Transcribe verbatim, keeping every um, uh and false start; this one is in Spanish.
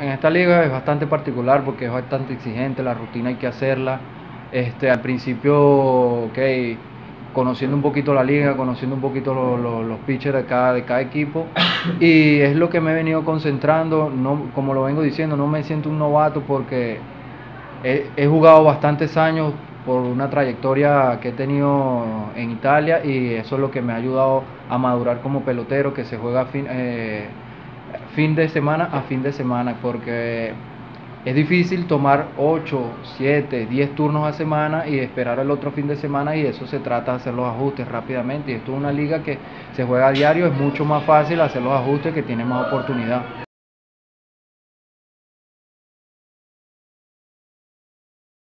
En esta liga es bastante particular porque es bastante exigente, la rutina hay que hacerla. Este, al principio, okay, conociendo un poquito la liga, conociendo un poquito lo, lo, los pitchers de cada, de cada equipo, y es lo que me he venido concentrando. No, como lo vengo diciendo, no me siento un novato porque he, he jugado bastantes años por una trayectoria que he tenido en Italia, y eso es lo que me ha ayudado a madurar como pelotero, que se juega fin, eh, fin de semana a fin de semana, porque es difícil tomar ocho, siete, diez turnos a semana y esperar al otro fin de semana, y eso se trata de hacer los ajustes rápidamente. Y esto es una liga que se juega a diario, es mucho más fácil hacer los ajustes, que tiene más oportunidad.